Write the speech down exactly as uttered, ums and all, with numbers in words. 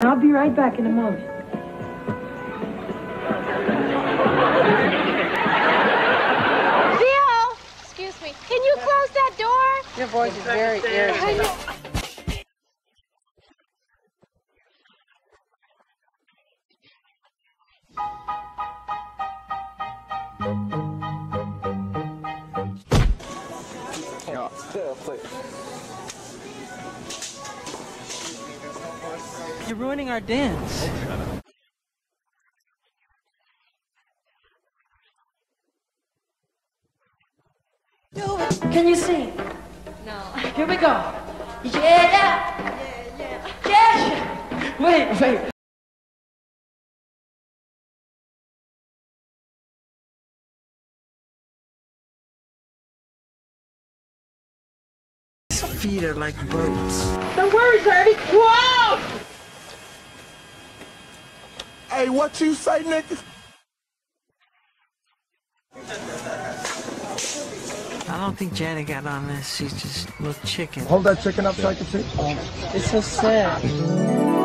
I'll be right back in a moment. Theo! Excuse me. Can you close that door? Your voice is very irritating. Yeah, Theo, please. You're ruining our dance. Can you sing? No. Here we go. Yeah! Yeah, yeah. Yeah! Wait, wait. His feet are like boats. Don't worry, Daddy. Whoa! Hey, what you say, nigga? I don't think Janet got on this. She's just a little chicken. Hold that chicken up so I can see. Oh, it's so sad.